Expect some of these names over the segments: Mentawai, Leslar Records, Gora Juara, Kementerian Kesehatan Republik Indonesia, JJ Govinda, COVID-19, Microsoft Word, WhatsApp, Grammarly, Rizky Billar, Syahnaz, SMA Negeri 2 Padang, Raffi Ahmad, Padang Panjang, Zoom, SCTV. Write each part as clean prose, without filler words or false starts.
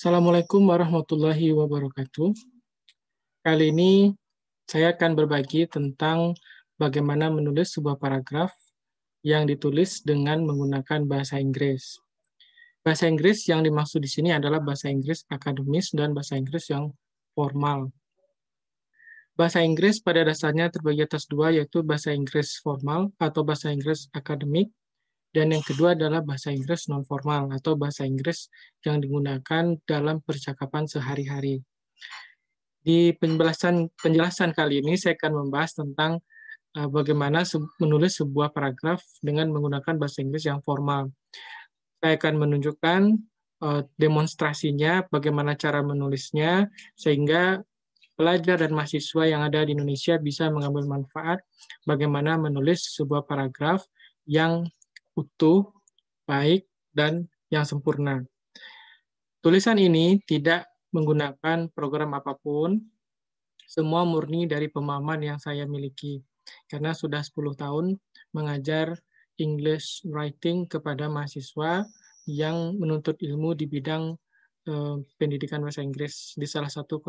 Assalamualaikum warahmatullahi wabarakatuh. Kali ini saya akan berbagi tentang bagaimana menulis sebuah paragraf yang ditulis dengan menggunakan bahasa Inggris. Bahasa Inggris yang dimaksud di sini adalah bahasa Inggris akademis dan bahasa Inggris yang formal. Bahasa Inggris pada dasarnya terbagi atas dua, yaitu bahasa Inggris formal atau bahasa Inggris akademik, dan yang kedua adalah bahasa Inggris non-formal atau bahasa Inggris yang digunakan dalam percakapan sehari-hari. Di penjelasan kali ini saya akan membahas tentang bagaimana menulis sebuah paragraf dengan menggunakan bahasa Inggris yang formal. Saya akan menunjukkan demonstrasinya, bagaimana cara menulisnya, sehingga pelajar dan mahasiswa yang ada di Indonesia bisa mengambil manfaat bagaimana menulis sebuah paragraf yang utuh, baik, dan yang sempurna. Tulisan ini tidak menggunakan program apapun, semua murni dari pemahaman yang saya miliki, karena sudah 10 tahun mengajar English Writing kepada mahasiswa yang menuntut ilmu di bidang pendidikan bahasa Inggris di salah satu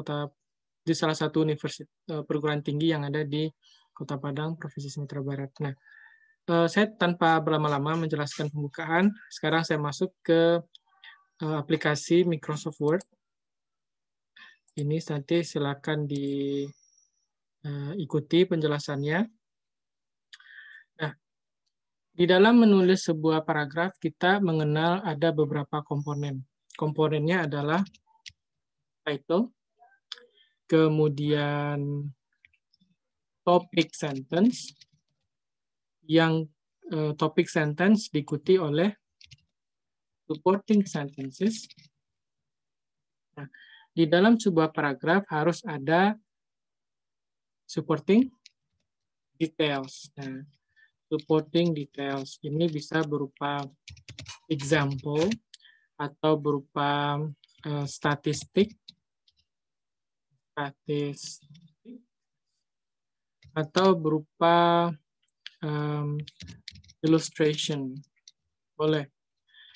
universitas perguruan tinggi yang ada di Kota Padang, Provinsi Sumatera Barat. Nah, saya tanpa berlama-lama menjelaskan pembukaan, sekarang saya masuk ke aplikasi Microsoft Word. Ini nanti silakan diikuti penjelasannya. Nah, di dalam menulis sebuah paragraf kita mengenal ada beberapa komponen. Komponennya adalah title, kemudian topic sentence, yang topic sentence diikuti oleh supporting sentences. Nah, di dalam sebuah paragraf harus ada supporting details. Nah, supporting details ini bisa berupa example atau berupa statistik atau berupa illustration, boleh.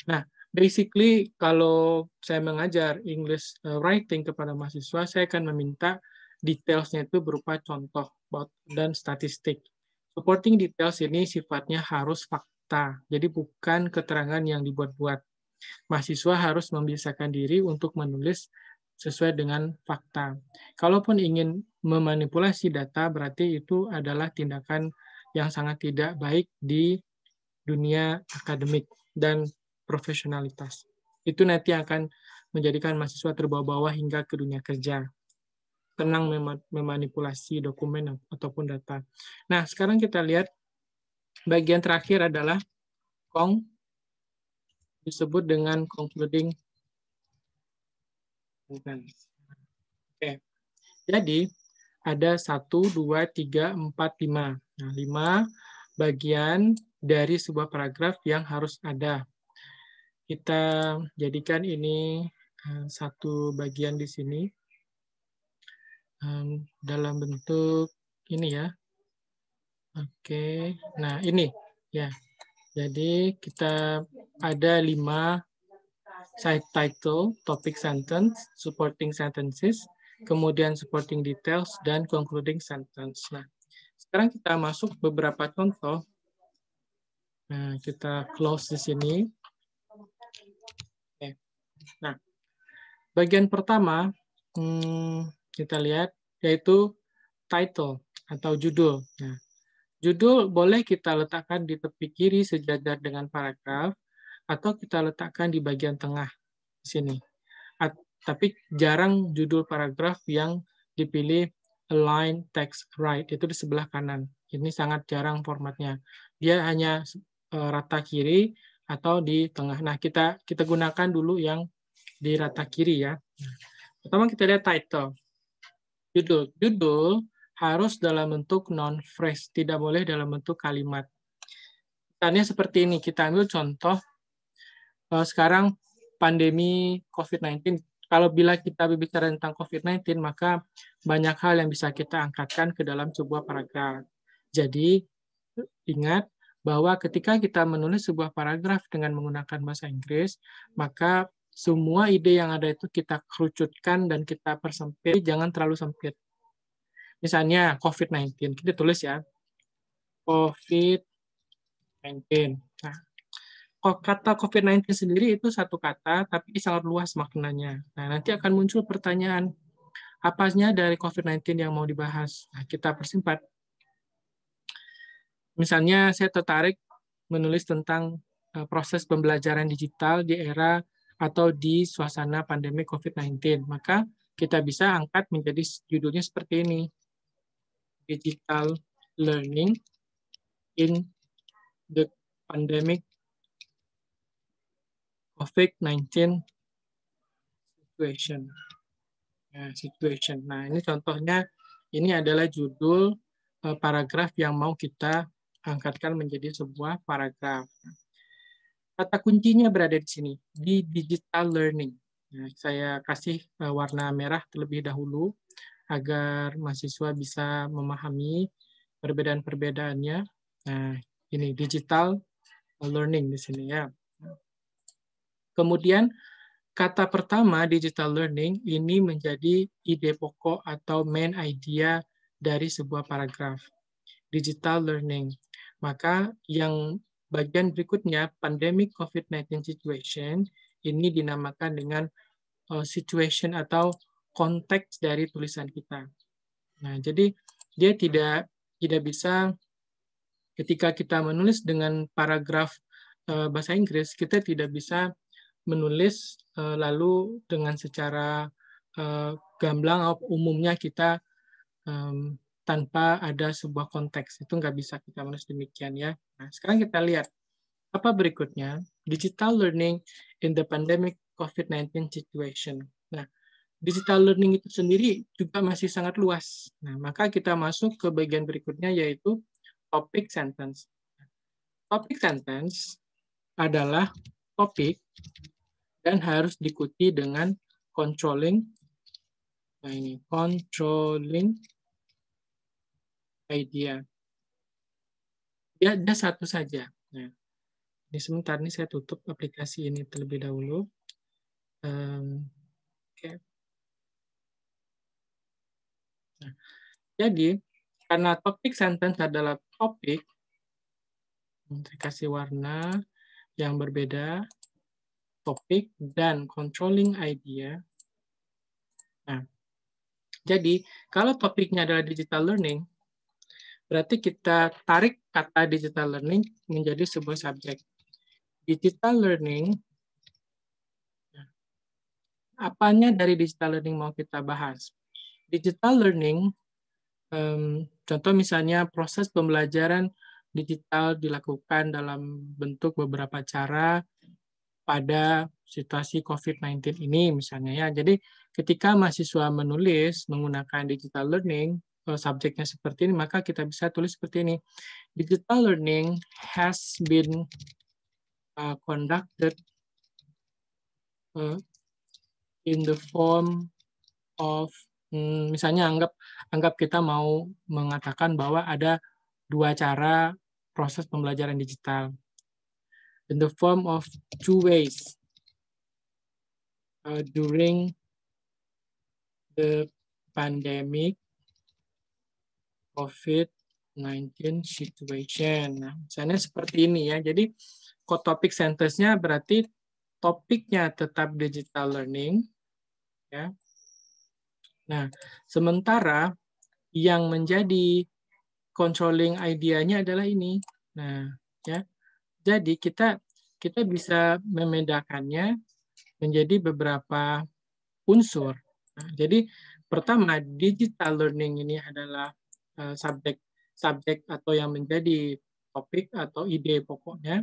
Nah, basically kalau saya mengajar English writing kepada mahasiswa, saya akan meminta detailsnya itu berupa contoh dan statistik. Supporting details ini sifatnya harus fakta, jadi bukan keterangan yang dibuat-buat. Mahasiswa harus membiasakan diri untuk menulis sesuai dengan fakta. Kalaupun ingin memanipulasi data, berarti itu adalah tindakan yang sangat tidak baik di dunia akademik dan profesionalitas. Itu nanti akan menjadikan mahasiswa terbawa-bawa hingga ke dunia kerja. Tenang memanipulasi dokumen ataupun data. Nah, sekarang kita lihat bagian terakhir adalah disebut dengan concluding sentence. Oke. Jadi, ada 1, 2, 3, 4, 5. Nah, 5 bagian dari sebuah paragraf yang harus ada. Kita jadikan ini satu bagian di sini dalam bentuk ini ya. Oke, nah ini ya. Jadi kita ada 5 side title, topic sentence, supporting sentences, kemudian supporting details, dan concluding sentence. Nah, sekarang kita masuk beberapa contoh. Nah, kita close di sini. Oke. Nah, bagian pertama kita lihat yaitu title atau judul. Nah, judul boleh kita letakkan di tepi kiri sejajar dengan paragraf, atau kita letakkan di bagian tengah di sini. Tapi jarang judul paragraf yang dipilih align text right, itu di sebelah kanan. Ini sangat jarang formatnya. Dia hanya rata kiri atau di tengah. Nah, kita gunakan dulu yang di rata kiri ya. Pertama kita lihat title. Judul. Judul harus dalam bentuk non-phrase, tidak boleh dalam bentuk kalimat. Misalnya seperti ini, kita ambil contoh sekarang pandemi COVID-19. Kalau bila kita berbicara tentang COVID-19, maka banyak hal yang bisa kita angkatkan ke dalam sebuah paragraf. Jadi, ingat bahwa ketika kita menulis sebuah paragraf dengan menggunakan bahasa Inggris, maka semua ide yang ada itu kita kerucutkan dan kita persempit, jangan terlalu sempit. Misalnya COVID-19, kita tulis ya, COVID-19. Nah, kata COVID-19 sendiri itu satu kata, tapi sangat luas maknanya. Nah, nanti akan muncul pertanyaan, apanya dari COVID-19 yang mau dibahas? Nah, kita persimpat. Misalnya saya tertarik menulis tentang proses pembelajaran digital di era atau di suasana pandemi COVID-19. Maka kita bisa angkat menjadi judulnya seperti ini. Digital Learning in the Pandemic COVID-19 Situation. Nah, situation. Nah, ini contohnya, ini adalah judul paragraf yang mau kita angkatkan menjadi sebuah paragraf. Kata kuncinya berada di sini, di digital learning. Nah, saya kasih warna merah terlebih dahulu agar mahasiswa bisa memahami perbedaan-perbedaannya. Nah, ini digital learning di sini ya. Kemudian kata pertama digital learning ini menjadi ide pokok atau main idea dari sebuah paragraf. Digital learning. Maka yang bagian berikutnya, pandemic COVID-19 situation, ini dinamakan dengan situation atau konteks dari tulisan kita. Nah, jadi dia tidak bisa, ketika kita menulis dengan paragraf bahasa Inggris, kita tidak bisa menulis lalu dengan secara gamblang atau umumnya kita tanpa ada sebuah konteks, itu nggak bisa kita menulis demikian ya. Nah, sekarang kita lihat apa berikutnya, digital learning in the pandemic COVID-19 situation. Nah, digital learning itu sendiri juga masih sangat luas. Nah, maka kita masuk ke bagian berikutnya yaitu topic sentence. Topic sentence adalah topik dan harus diikuti dengan controlling. Nah, ini controlling idea. Ya, ada satu saja. Nah, ini sebentar, ini saya tutup aplikasi ini terlebih dahulu. Okay. Nah, jadi karena topik sentence adalah topik, saya kasih warna yang berbeda, topik dan controlling idea. Nah, jadi kalau topiknya adalah digital learning, berarti kita tarik kata digital learning menjadi sebuah subjek. Digital learning, apanya dari digital learning mau kita bahas? Digital learning, contoh misalnya proses pembelajaran digital dilakukan dalam bentuk beberapa cara pada situasi COVID-19 ini misalnya ya. Jadi ketika mahasiswa menulis menggunakan digital learning, kalau subjeknya seperti ini, maka kita bisa tulis seperti ini. Digital learning has been conducted in the form of, misalnya anggap kita mau mengatakan bahwa ada dua cara proses pembelajaran digital. In the form of two ways during the pandemic COVID-19 situation. Nah, misalnya seperti ini ya. Jadi, topik sentence-nya berarti topiknya tetap digital learning. Ya. Nah, sementara yang menjadi controlling idea-nya adalah ini. Nah, ya. Jadi kita bisa membedakannya menjadi beberapa unsur. Nah, jadi pertama, digital learning ini adalah subjek atau yang menjadi topik atau ide pokoknya.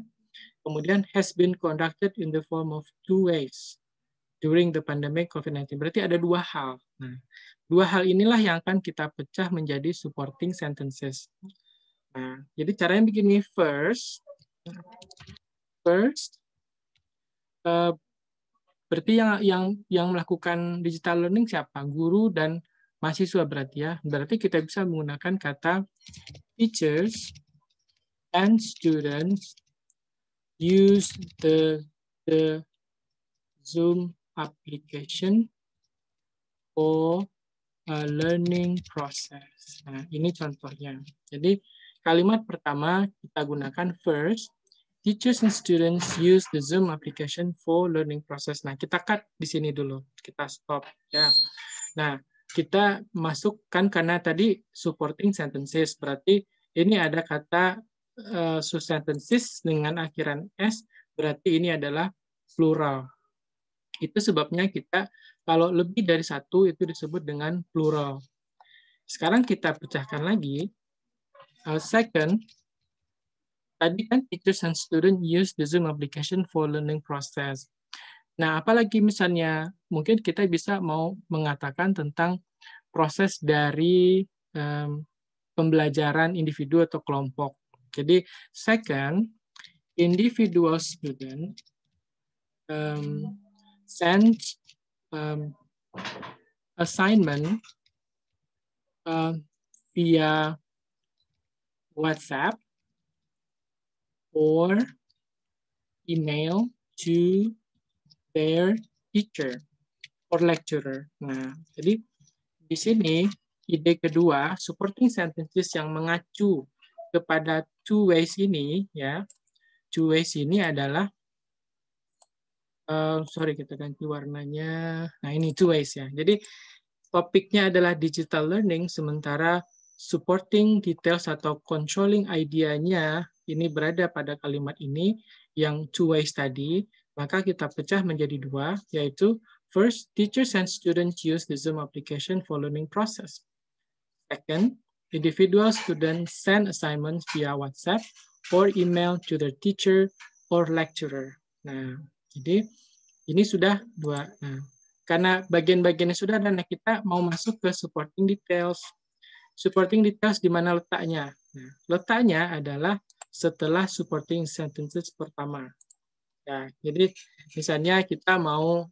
Kemudian has been conducted in the form of two ways during the pandemic COVID-19. Berarti ada dua hal. Nah, dua hal inilah yang akan kita pecah menjadi supporting sentences. Nah, jadi caranya begini, first, berarti yang melakukan digital learning siapa? Guru dan mahasiswa berarti ya, berarti kita bisa menggunakan kata teachers and students use the Zoom application for a learning process. Nah, ini contohnya. Jadi, kalimat pertama kita gunakan first, teachers and students use the Zoom application for learning process. Nah, kita cut di sini dulu. Kita stop. Ya. Nah, kita masukkan karena tadi supporting sentences. Berarti ini ada kata sentences dengan akhiran S. Berarti ini adalah plural. Itu sebabnya kita kalau lebih dari satu itu disebut dengan plural. Sekarang kita pecahkan lagi. Second, tadi kan teachers and students use the Zoom application for learning process. Nah, apalagi misalnya mungkin kita bisa mau mengatakan tentang proses dari pembelajaran individu atau kelompok. Jadi, second, individual student sends assignment via WhatsApp or email to their teacher or lecturer. Nah, jadi di sini ide kedua, supporting sentences yang mengacu kepada two ways ini, ya. Two ways ini adalah, sorry kita ganti warnanya. Nah, ini two ways ya. Jadi topiknya adalah digital learning, sementara supporting details atau controlling idea-nya ini berada pada kalimat ini yang two ways tadi, maka kita pecah menjadi dua, yaitu first, teachers and students use the Zoom application for learning process. Second, individual students send assignments via WhatsApp or email to their teacher or lecturer. Nah, jadi ini sudah dua. Nah, karena bagian-bagiannya sudah ada, nah kita mau masuk ke supporting details. Supporting details di mana letaknya? Nah, letaknya adalah setelah supporting sentences pertama. Ya, jadi misalnya kita mau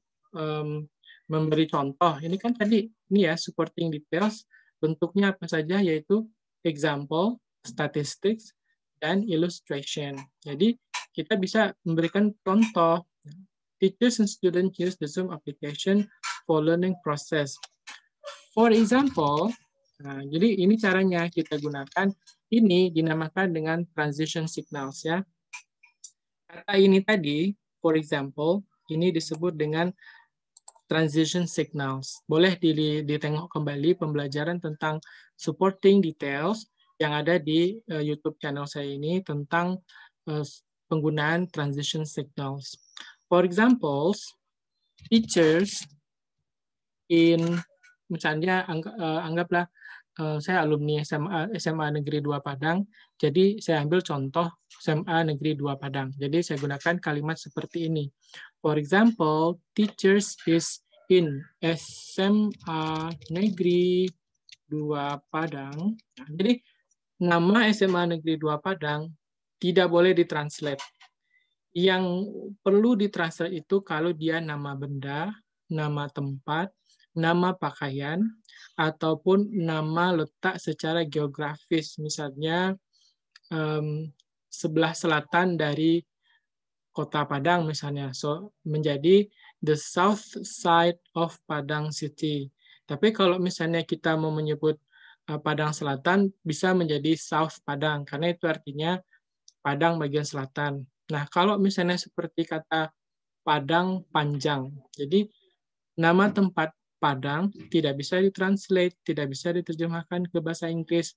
memberi contoh. Ini kan tadi, ini ya, supporting details, bentuknya apa saja, yaitu example, statistics, dan illustration. Jadi kita bisa memberikan contoh. Teachers and students use the Zoom application for learning process. For example, nah, jadi ini caranya kita gunakan. Ini dinamakan dengan transition signals ya. Kata ini tadi, for example, ini disebut dengan transition signals. Boleh ditengok kembali pembelajaran tentang supporting details yang ada di YouTube channel saya ini tentang penggunaan transition signals. For example, teachers in, misalnya anggaplah saya alumni SMA Negeri 2 Padang, jadi saya ambil contoh SMA Negeri 2 Padang. Jadi saya gunakan kalimat seperti ini. For example, teachers is in SMA Negeri 2 Padang. Jadi nama SMA Negeri 2 Padang tidak boleh ditranslate. Yang perlu ditranslate itu kalau dia nama benda, nama tempat, nama pakaian, ataupun nama letak secara geografis. Misalnya sebelah selatan dari kota Padang misalnya. So, menjadi the south side of Padang City. Tapi kalau misalnya kita mau menyebut Padang Selatan, bisa menjadi South Padang, karena itu artinya Padang bagian selatan. Nah, kalau misalnya seperti kata Padang Panjang, jadi nama tempat Padang tidak bisa ditranslate, tidak bisa diterjemahkan ke bahasa Inggris.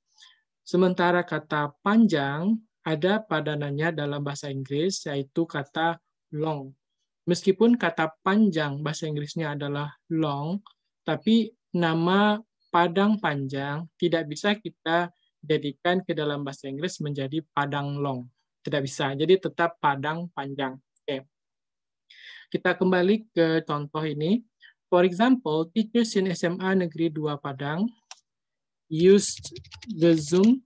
Sementara kata panjang ada padanannya dalam bahasa Inggris, yaitu kata long. Meskipun kata panjang bahasa Inggrisnya adalah long, tapi nama Padang Panjang tidak bisa kita jadikan ke dalam bahasa Inggris menjadi Padang Long. Tidak bisa, jadi tetap Padang Panjang. Oke. Kita kembali ke contoh ini. For example, teachers in SMA Negeri 2 Padang used the Zoom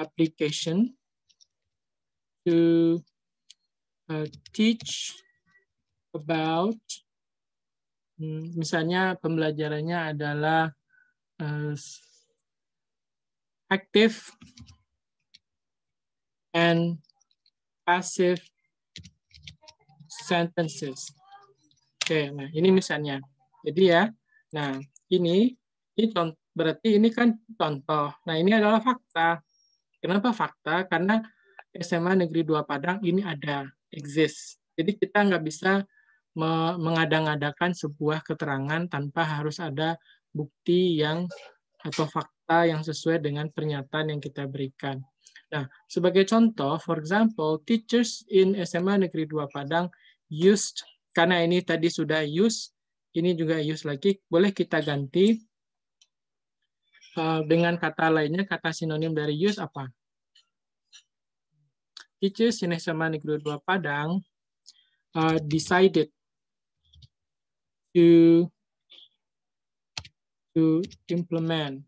application to teach about, misalnya pembelajarannya adalah active and passive sentences. Oke, nah ini misalnya. Jadi ya, nah ini contoh, berarti ini kan contoh. Nah ini adalah fakta. Kenapa fakta? Karena SMA Negeri 2 Padang ini ada, exist. Jadi kita nggak bisa mengada-ngadakan sebuah keterangan tanpa harus ada bukti yang atau fakta yang sesuai dengan pernyataan yang kita berikan. Nah, sebagai contoh, for example, teachers in SMA Negeri 2 Padang used, karena ini tadi sudah use, ini juga use lagi, boleh kita ganti dengan kata lainnya, kata sinonim dari use apa? Teachers in SMA Negeri 2 Padang decided to implement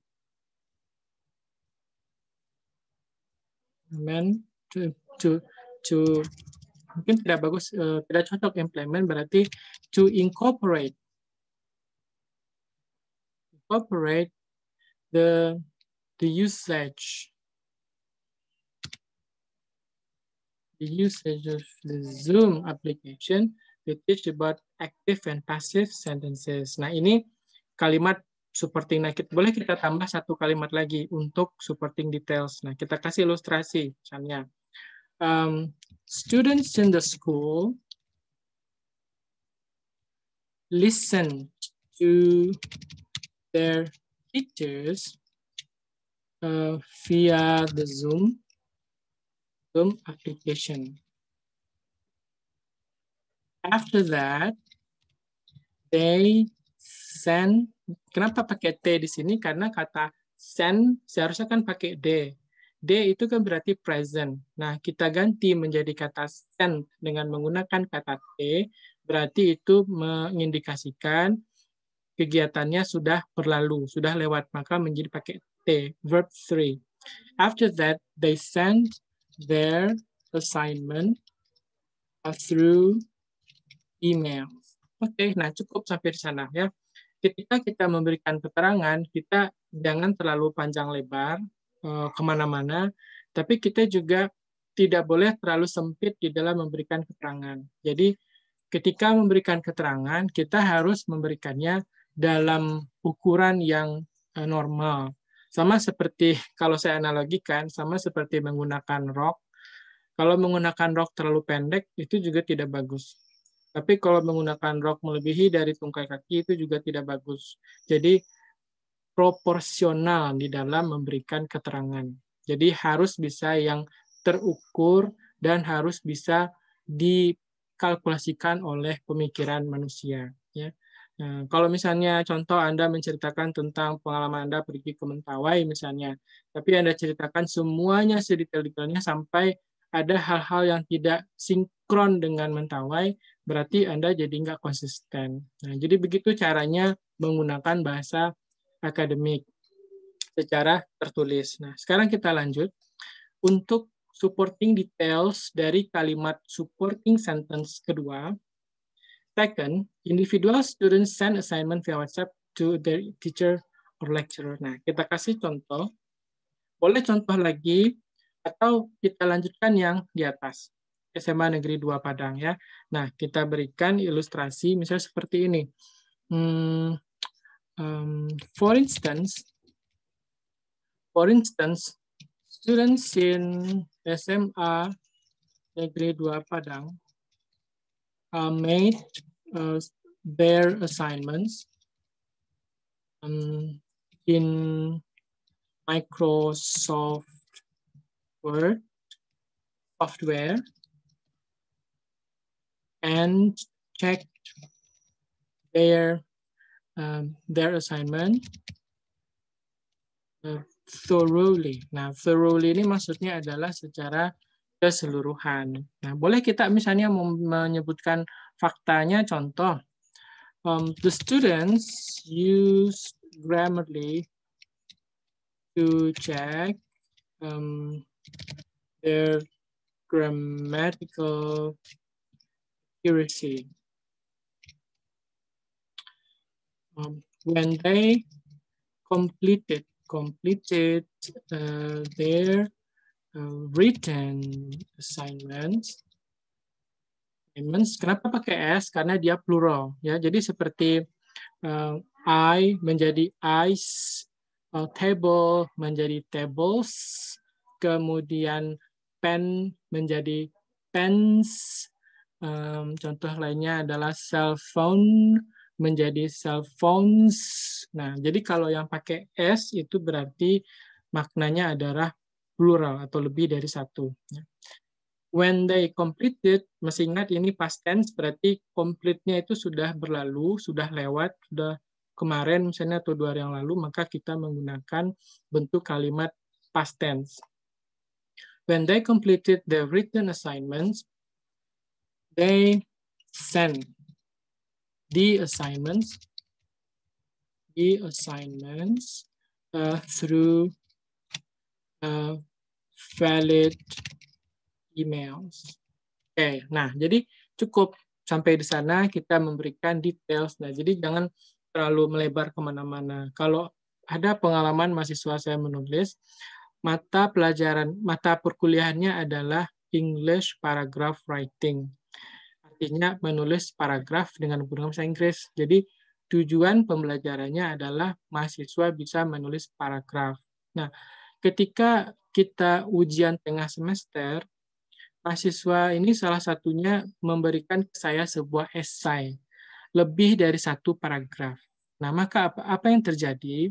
to mungkin tidak bagus, tidak cocok implement, berarti to incorporate the usage of the Zoom application to teach about active and passive sentences. Nah ini kalimat supporting. Nah, boleh kita tambah satu kalimat lagi untuk supporting details. Nah, kita kasih ilustrasi, misalnya. Students in the school listen to their teachers via the Zoom application. After that, they send. Kenapa pakai T di sini? Karena kata send seharusnya kan pakai D. D itu kan berarti present. Nah, kita ganti menjadi kata send dengan menggunakan kata T, berarti itu mengindikasikan kegiatannya sudah berlalu, sudah lewat, maka menjadi pakai T, verb 3. After that, they send their assignment through email. Oke, nah cukup sampai di sana ya. Ketika kita memberikan keterangan, kita jangan terlalu panjang lebar kemana-mana, tapi kita juga tidak boleh terlalu sempit di dalam memberikan keterangan. Jadi ketika memberikan keterangan, kita harus memberikannya dalam ukuran yang normal. Sama seperti, kalau saya analogikan, sama seperti menggunakan rok. Kalau menggunakan rok terlalu pendek, itu juga tidak bagus. Tapi kalau menggunakan rok melebihi dari tungkai kaki itu juga tidak bagus. Jadi proporsional di dalam memberikan keterangan. Jadi harus bisa yang terukur dan harus bisa dikalkulasikan oleh pemikiran manusia. Ya. Nah, kalau misalnya contoh Anda menceritakan tentang pengalaman Anda pergi ke Mentawai misalnya, tapi Anda ceritakan semuanya sedetail-detailnya sampai ada hal-hal yang tidak sinkron dengan Mentawai, berarti Anda jadi nggak konsisten. Nah, jadi begitu caranya menggunakan bahasa akademik secara tertulis. Nah, sekarang kita lanjut untuk supporting details dari kalimat supporting sentence kedua. Second, individual students send assignment via WhatsApp to their teacher or lecturer. Nah, kita kasih contoh. Boleh contoh lagi, atau kita lanjutkan yang di atas. SMA Negeri 2 Padang ya. Nah, kita berikan ilustrasi misalnya seperti ini. For instance, students in SMA Negeri 2 Padang made their assignments in Microsoft Word software and checked their assignment thoroughly. Nah, thoroughly ini maksudnya adalah secara keseluruhan. Nah, boleh kita misalnya menyebutkan faktanya, contoh the students used Grammarly to check their grammatical accuracy. When they completed their written assignments, payments. Kenapa pakai s? Karena dia plural, ya. Jadi seperti I menjadi eyes, table menjadi tables, kemudian pen menjadi pens. Contoh lainnya adalah cell phone menjadi cell phones. Nah, jadi kalau yang pakai s itu berarti maknanya adalah plural atau lebih dari satu. When they completed, masih ingat ini past tense, berarti complete-nya itu sudah berlalu, sudah lewat, sudah kemarin misalnya atau 2 hari yang lalu, maka kita menggunakan bentuk kalimat past tense. When they completed their written assignments, they sent the assignments through valid emails. Oke, nah jadi cukup sampai di sana kita memberikan details. Nah, jadi jangan terlalu melebar kemana-mana. Kalau ada pengalaman mahasiswa saya menulis, mata perkuliahannya adalah English Paragraph Writing. Artinya menulis paragraf dengan menggunakan bahasa Inggris. Jadi tujuan pembelajarannya adalah mahasiswa bisa menulis paragraf. Nah, ketika kita ujian tengah semester, mahasiswa ini salah satunya memberikan ke saya sebuah esai, lebih dari satu paragraf. Nah, maka apa yang terjadi?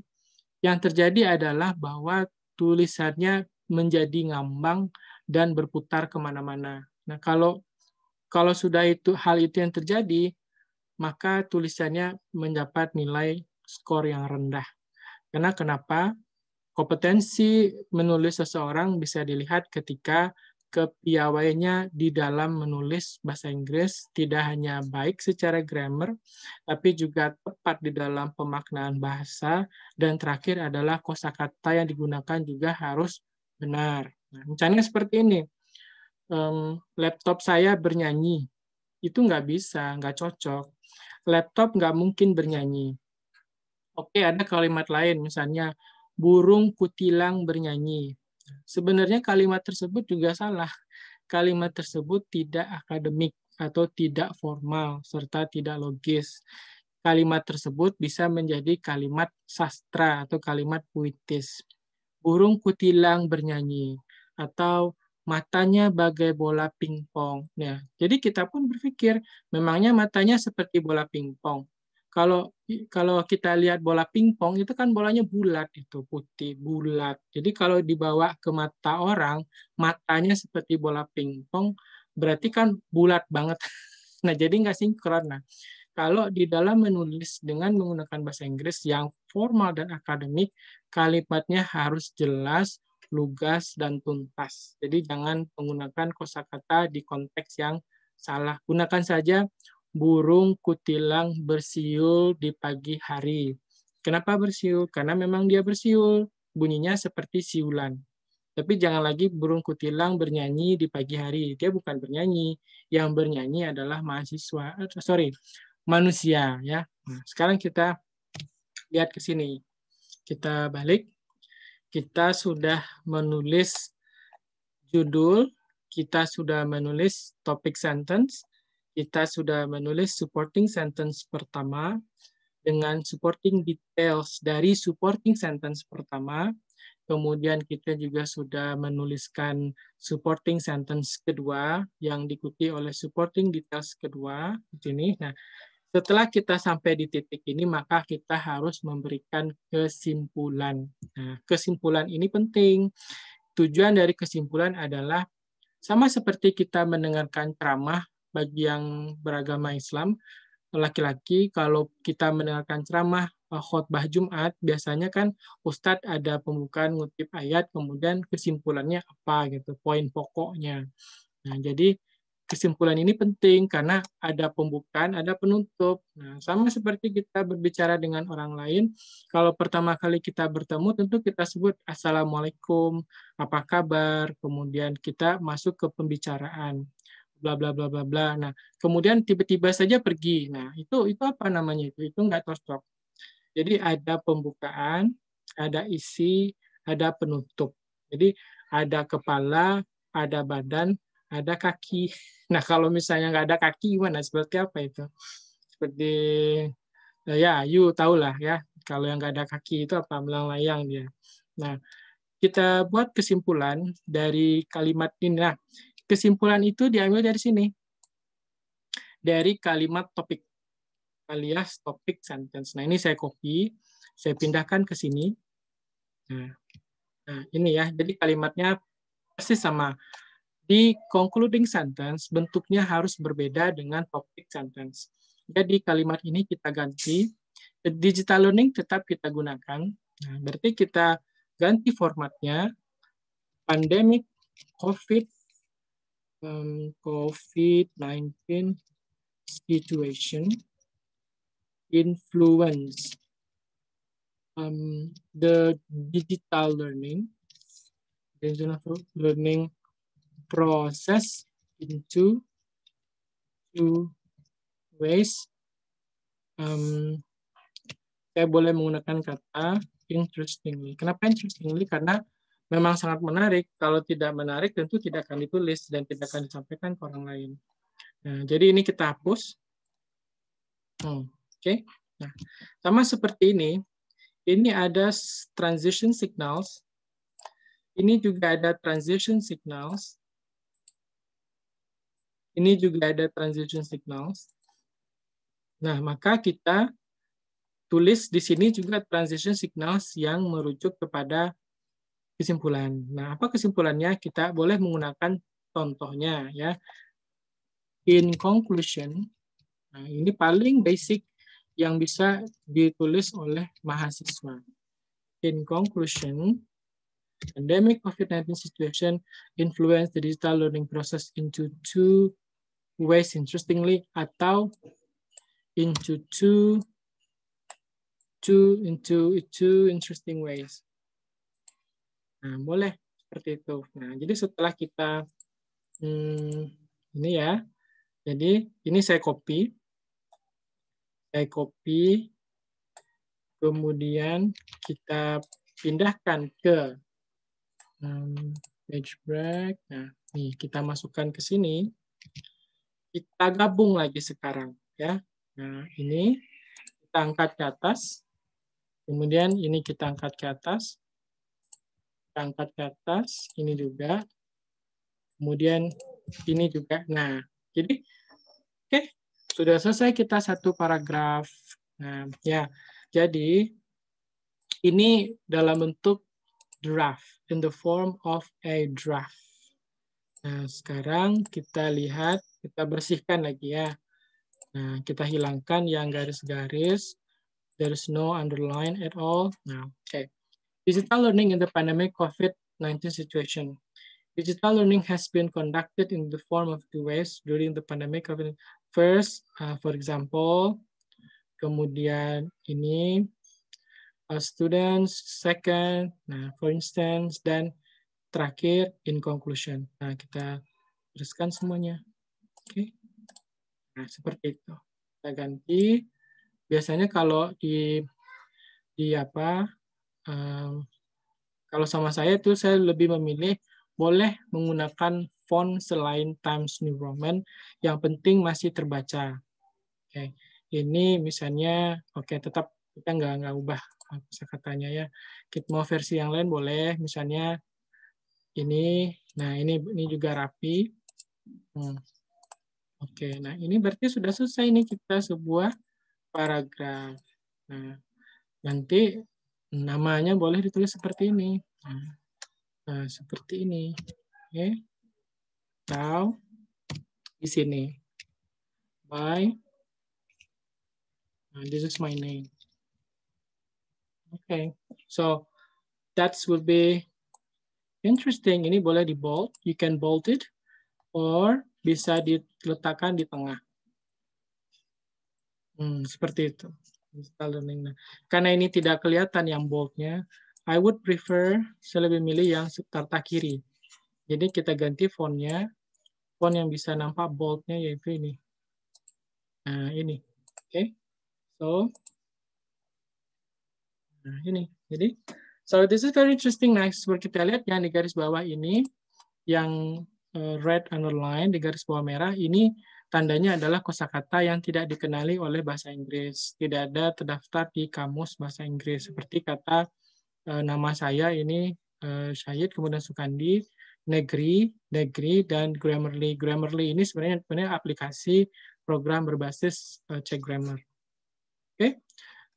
Yang terjadi adalah bahwa tulisannya menjadi ngambang dan berputar kemana-mana. Nah, kalau sudah itu hal itu yang terjadi, maka tulisannya mendapat nilai skor yang rendah. Karena kenapa? Kompetensi menulis seseorang bisa dilihat ketika kepiawaiannya di dalam menulis bahasa Inggris tidak hanya baik secara grammar, tapi juga tepat di dalam pemaknaan bahasa, dan terakhir adalah kosakata yang digunakan juga harus benar. Nah, misalnya seperti ini, laptop saya bernyanyi, itu nggak bisa, nggak cocok. Laptop nggak mungkin bernyanyi. Oke, ada kalimat lain, misalnya burung kutilang bernyanyi. Sebenarnya kalimat tersebut juga salah. Kalimat tersebut tidak akademik atau tidak formal serta tidak logis. Kalimat tersebut bisa menjadi kalimat sastra atau kalimat puitis. Burung kutilang bernyanyi atau matanya bagai bola pingpong. Nah, jadi kita pun berpikir memangnya matanya seperti bola pingpong. Kalau kita lihat bola pingpong itu kan bolanya bulat, itu putih bulat. Jadi kalau dibawa ke mata orang, matanya seperti bola pingpong, berarti kan bulat banget. Nah, jadi nggak sinkron. Nah, kalau di dalam menulis dengan menggunakan bahasa Inggris yang formal dan akademik, kalimatnya harus jelas, lugas, dan tuntas. Jadi jangan menggunakan kosakata di konteks yang salah. Gunakan saja burung kutilang bersiul di pagi hari. Kenapa bersiul? Karena memang dia bersiul. Bunyinya seperti siulan. Tapi jangan lagi burung kutilang bernyanyi di pagi hari. Dia bukan bernyanyi. Yang bernyanyi adalah manusia. Ya. Nah, sekarang kita lihat ke sini. Kita balik. Kita sudah menulis judul. Kita sudah menulis topic sentence. Kita sudah menulis supporting sentence pertama dengan supporting details dari supporting sentence pertama. Kemudian kita juga sudah menuliskan supporting sentence kedua yang diikuti oleh supporting details kedua di sini. Nah, setelah kita sampai di titik ini, maka kita harus memberikan kesimpulan. Nah, kesimpulan ini penting. Tujuan dari kesimpulan adalah sama seperti kita mendengarkan ceramah. Bagi yang beragama Islam, laki-laki, kalau kita mendengarkan ceramah khotbah Jumat, biasanya kan Ustadz ada pembukaan ngutip ayat, kemudian kesimpulannya apa, gitu, poin pokoknya. Nah, jadi kesimpulan ini penting karena ada pembukaan, ada penutup. Nah, sama seperti kita berbicara dengan orang lain, kalau pertama kali kita bertemu, tentu kita sebut Assalamualaikum, apa kabar, kemudian kita masuk ke pembicaraan. Bla bla bla bla bla. Nah, kemudian tiba-tiba saja pergi. Nah, itu apa namanya itu? Itu nggak cocok. Jadi ada pembukaan, ada isi, ada penutup. Jadi ada kepala, ada badan, ada kaki. Nah, kalau misalnya nggak ada kaki gimana? Seperti apa itu? Seperti, ya, you tahulah ya. Kalau yang nggak ada kaki itu apa? Belang layang dia. Nah, kita buat kesimpulan dari kalimat ini. Nah, kesimpulan itu diambil dari sini. Dari kalimat topik, alias topik sentence. Nah, ini saya copy, saya pindahkan ke sini. Nah, ini ya. Jadi kalimatnya persis sama. Di concluding sentence, bentuknya harus berbeda dengan topik sentence. Jadi kalimat ini kita ganti. Digital learning tetap kita gunakan. Nah, berarti kita ganti formatnya, pandemic, COVID-19 situation influence the digital learning, process into two ways. Saya boleh menggunakan kata interestingly. Kenapa interestingly? Karena memang sangat menarik. Kalau tidak menarik, tentu tidak akan ditulis dan tidak akan disampaikan ke orang lain. Nah, jadi ini kita hapus. Oke. Nah, sama seperti ini. Ini ada transition signals. Ini juga ada transition signals. Ini juga ada transition signals. Nah, maka kita tulis di sini juga transition signals yang merujuk kepada kesimpulan. Nah, apa kesimpulannya? Kita boleh menggunakan contohnya ya. In conclusion, nah, ini paling basic yang bisa ditulis oleh mahasiswa. In conclusion, pandemic COVID-19 situation influence the digital learning process into two ways interestingly, atau into two interesting ways. Nah, boleh seperti itu. Nah, jadi setelah kita ini ya, jadi ini saya copy, kemudian kita pindahkan ke page break. Nah, nih kita masukkan ke sini, kita gabung lagi sekarang ya. Nah, ini kita angkat ke atas, kemudian ini kita angkat ke atas. Angkat ke atas, ini juga, kemudian ini juga. Nah, jadi oke, sudah selesai kita satu paragraf. Nah, ya, jadi ini dalam bentuk draft, in the form of a draft. Nah, sekarang kita lihat, kita bersihkan lagi ya. Nah, kita hilangkan yang garis-garis. There is no underline at all. Nah, oke. Digital learning in the pandemic COVID-19 situation. Digital learning has been conducted in the form of two ways during the pandemic. First, for example, kemudian ini, students, second, nah, for instance, dan terakhir, in conclusion. Nah, kita teruskan semuanya. Oke. Nah, seperti itu. Kita ganti. Biasanya kalau kalau sama saya itu saya lebih memilih boleh menggunakan font selain Times New Roman, yang penting masih terbaca. Oke, ini misalnya oke, tetap kita nggak ubah kosakatanya ya. Kita mau versi yang lain boleh, misalnya ini. Nah, ini juga rapi. Oke, nah ini berarti sudah selesai nih kita sebuah paragraf. Nah, nanti namanya boleh ditulis seperti ini. Nah, seperti ini. Oke. Atau di sini. Bye. This is my name. Okay. So that will be interesting. Ini boleh di bold. You can bold it. Or bisa diletakkan di tengah. Seperti itu. Karena ini tidak kelihatan yang boldnya, I would prefer, saya lebih milih yang serta kiri. Jadi kita ganti fontnya, font yang bisa nampak boldnya yaitu ini. Nah, ini. Oke. So, nah ini. Jadi, so this is very interesting. Nah, seperti kita lihat yang di garis bawah ini, yang red underline di garis bawah merah, ini tandanya adalah kosakata yang tidak dikenali oleh bahasa Inggris. Tidak ada terdaftar di kamus bahasa Inggris. Seperti kata nama saya ini Syahid, kemudian Sukandi, negeri, dan Grammarly. Grammarly ini sebenarnya aplikasi program berbasis cek grammar. Oke,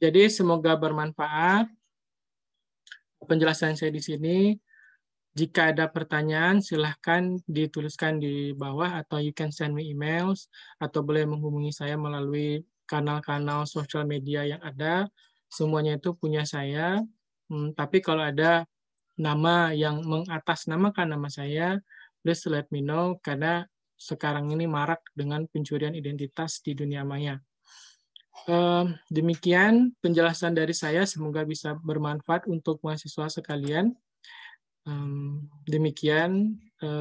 jadi semoga bermanfaat penjelasan saya di sini. Jika ada pertanyaan, silahkan dituliskan di bawah atau you can send me emails atau boleh menghubungi saya melalui kanal-kanal sosial media yang ada. Semuanya itu punya saya. Tapi kalau ada nama yang mengatasnamakan nama saya, please let me know karena sekarang ini marak dengan pencurian identitas di dunia maya. Demikian penjelasan dari saya. Semoga bisa bermanfaat untuk mahasiswa sekalian. Demikian,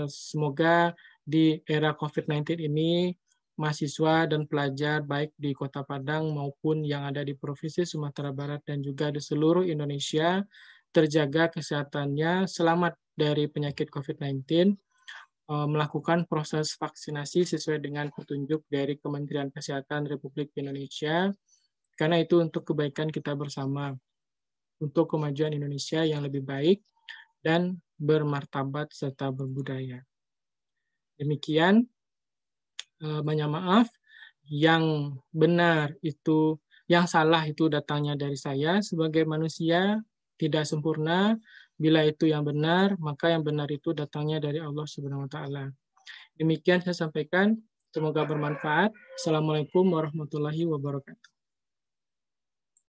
semoga di era COVID-19 ini mahasiswa dan pelajar baik di Kota Padang maupun yang ada di Provinsi Sumatera Barat dan juga di seluruh Indonesia terjaga kesehatannya, selamat dari penyakit COVID-19, melakukan proses vaksinasi sesuai dengan petunjuk dari Kementerian Kesehatan Republik Indonesia, karena itu untuk kebaikan kita bersama, untuk kemajuan Indonesia yang lebih baik, dan bermartabat serta berbudaya. Demikian, banyak maaf, yang benar itu, yang salah itu datangnya dari saya sebagai manusia tidak sempurna. Bila itu yang benar, maka yang benar itu datangnya dari Allah Subhanahu wa taala. Demikian saya sampaikan, semoga bermanfaat. Assalamualaikum warahmatullahi wabarakatuh.